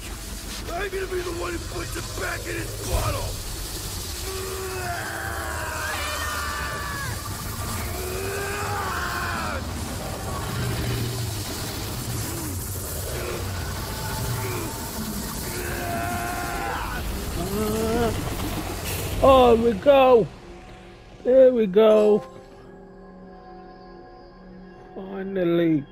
magic, I'm gonna be the one who puts it back in its bottle! On we go! There we go! Finally!